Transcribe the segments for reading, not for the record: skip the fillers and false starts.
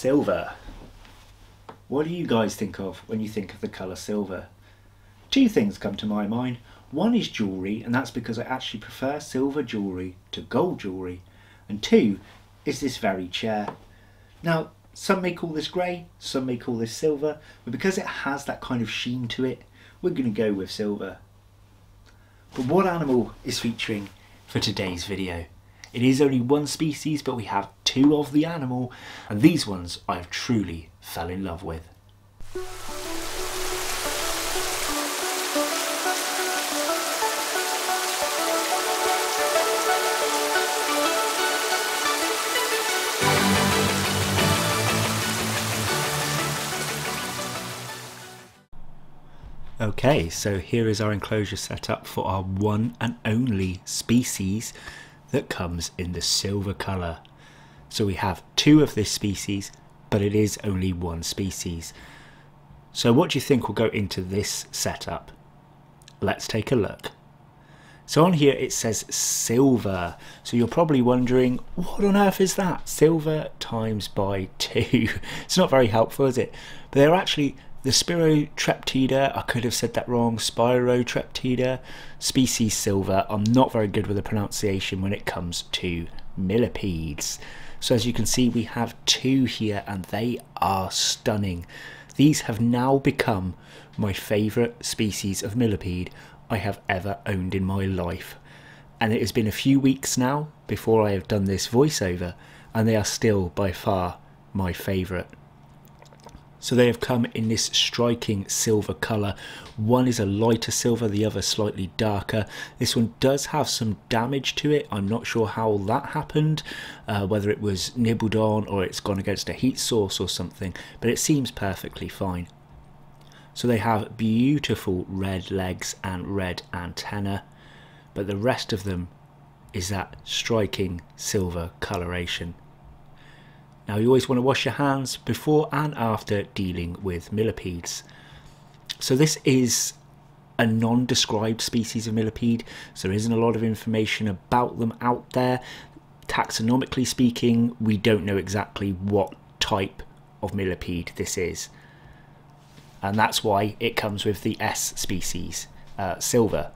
silver. What do you guys think of when you think of the colour silver? Two things come to my mind. One is jewellery, and that's because I actually prefer silver jewellery to gold jewellery. And two is this very chair. Now, some may call this grey, some may call this silver, but because it has that kind of sheen to it, we're going to go with silver. But what animal is featuring for today's video? It is only one species, but we have two of the animal, and these ones I have truly fell in love with. Okay, so here is our enclosure set up for our one and only species that comes in the silver colour. So we have two of this species, but it is only one species. So what do you think will go into this setup? Let's take a look. So on here it says silver, so you're probably wondering, what on earth is that? Silver times by 2. It's not very helpful, is it? But they're actually the Spirotreptida, I could have said that wrong, Spirotreptida species silver. I'm not very good with the pronunciation when it comes to millipedes. So as you can see, we have two here and they are stunning. These have now become my favourite species of millipede I have ever owned in my life. And it has been a few weeks now before I have done this voiceover, and they are still by far my favourite. So they have come in this striking silver colour. One is a lighter silver, the other slightly darker. This one does have some damage to it. I'm not sure how that happened, whether it was nibbled on or it's gone against a heat source or something, but it seems perfectly fine. So they have beautiful red legs and red antenna, but the rest of them is that striking silver coloration. Now, you always want to wash your hands before and after dealing with millipedes. So this is a non-described species of millipede, so there isn't a lot of information about them out there. Taxonomically speaking, we don't know exactly what type of millipede this is. And that's why it comes with the S species, silver.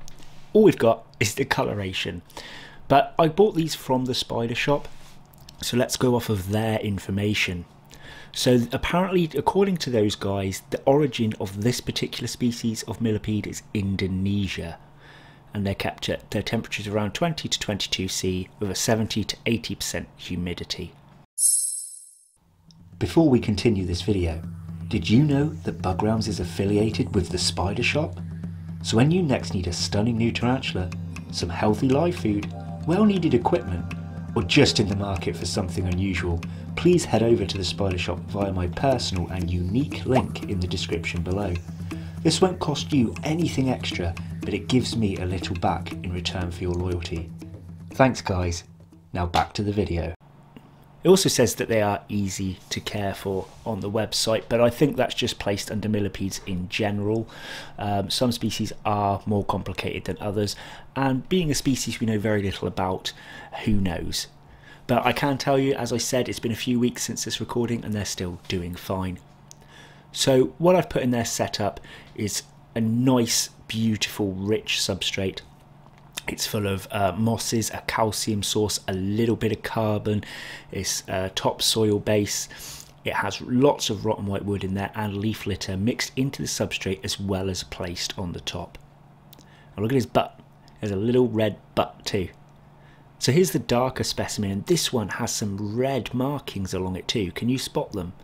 All we've got is the coloration. But I bought these from the Spider Shop, so let's go off of their information. So apparently, according to those guys, the origin of this particular species of millipede is Indonesia, and they're kept at their temperatures around 20 to 22 C with a 70 to 80% humidity. Before we continue this video, did you know that Bug Realms is affiliated with the Spider Shop? So when you next need a stunning new tarantula, some healthy live food, well needed equipment, or just in the market for something unusual, please head over to the Spider Shop via my personal and unique link in the description below. This won't cost you anything extra, but it gives me a little back in return for your loyalty. Thanks guys, now back to the video. It also says that they are easy to care for on the website, but I think that's just placed under millipedes in general. Some species are more complicated than others, and being a species we know very little about, who knows? But I can tell you, as I said, it's been a few weeks since this recording and they're still doing fine. So what I've put in their setup is a nice, beautiful, rich substrate. It's full of mosses, a calcium source, a little bit of carbon, it's topsoil base. It has lots of rotten white wood in there and leaf litter mixed into the substrate as well as placed on the top. And look at his butt, there's a little red butt too. So here's the darker specimen, and this one has some red markings along it too. Can you spot them?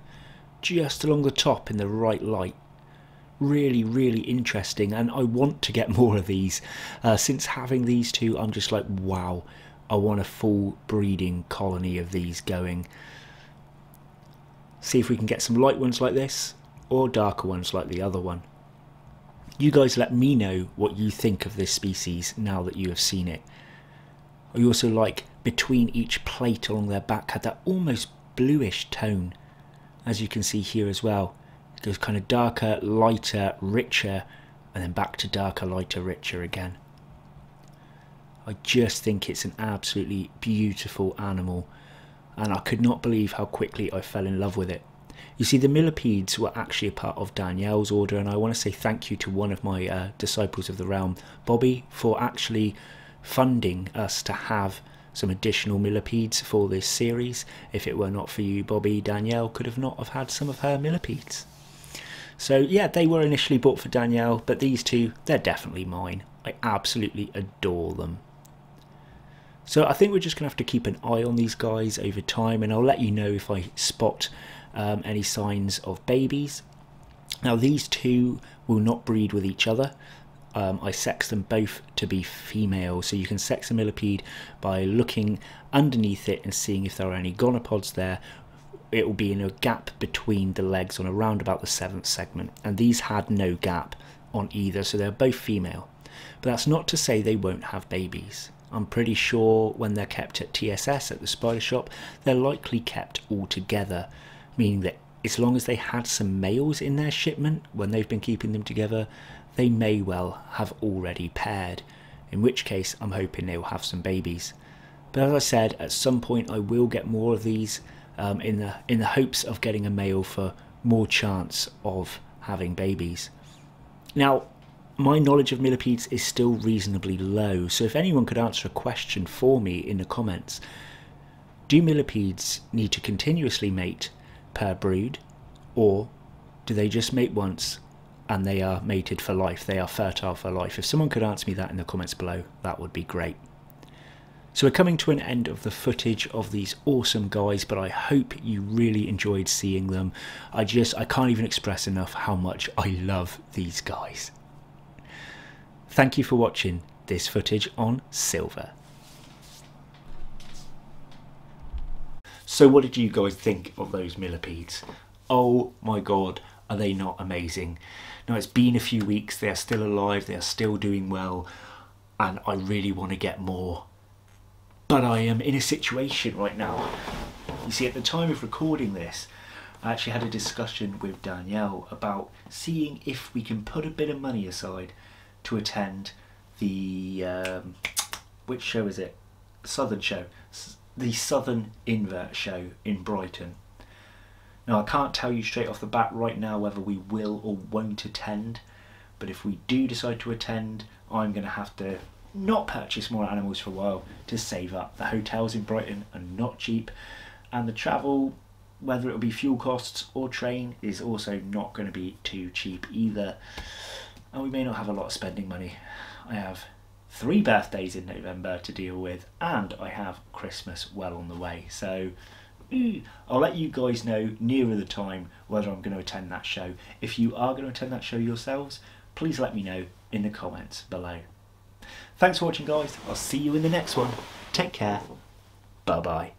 Just along the top in the right light. Really interesting, and I want to get more of these. Since having these two, I'm just like, wow, I want a full breeding colony of these going. See if we can get some light ones like this or darker ones like the other one. You guys let me know what you think of this species now that you have seen it. I also like between each plate along their back had that almost bluish tone, as you can see here as well. Goes kind of darker, lighter, richer, and then back to darker, lighter, richer again. I just think it's an absolutely beautiful animal. and I could not believe how quickly I fell in love with it. You see, the millipedes were actually a part of Danielle's order, and I want to say thank you to one of my disciples of the realm, Bobby, for actually funding us to have some additional millipedes for this series. If it were not for you, Bobby, Danielle could have not have had some of her millipedes. So yeah, they were initially bought for Danielle, but these two, they're definitely mine. I absolutely adore them. So I think we're just going to have to keep an eye on these guys over time, and I'll let you know if I spot any signs of babies. Now these two will not breed with each other. I sex them both to be female, so you can sex a millipede by looking underneath it and seeing if there are any gonopods there. It will be in a gap between the legs on around about the 7th segment, and these had no gap on either, so they're both female. But that's not to say they won't have babies. I'm pretty sure when they're kept at TSS at the Spider Shop, they're likely kept all together, meaning that as long as they had some males in their shipment when they've been keeping them together, they may well have already paired, in which case I'm hoping they'll have some babies. But as I said, at some point I will get more of these in the hopes of getting a male for more chance of having babies. Now, my knowledge of millipedes is still reasonably low, so if anyone could answer a question for me in the comments, do millipedes need to continuously mate per brood, or do they just mate once and they are mated for life, they are fertile for life? If someone could answer me that in the comments below, that would be great. So we're coming to an end of the footage of these awesome guys, but I hope you really enjoyed seeing them. I can't even express enough how much I love these guys. Thank you for watching this footage on Silver. So what did you guys think of those millipedes? Oh my god, are they not amazing? Now it's been a few weeks, they are still alive, they are still doing well, and I really want to get more. But I am in a situation right now. You see, at the time of recording this, I actually had a discussion with Danielle about seeing if we can put a bit of money aside to attend the which show is it? Southern show, the Southern Invert show in Brighton. Now I can't tell you straight off the bat right now whether we will or won't attend, but if we do decide to attend, I'm going to have to not purchase more animals for a while to save up. The hotels in Brighton are not cheap, and the travel, whether it'll be fuel costs or train, is also not going to be too cheap either. And we may not have a lot of spending money. I have 3 birthdays in November to deal with, and I have Christmas well on the way. So I'll let you guys know nearer the time whether I'm going to attend that show. If you are going to attend that show yourselves, please let me know in the comments below. Thanks for watching, guys. I'll see you in the next one. Take care. Bye-bye.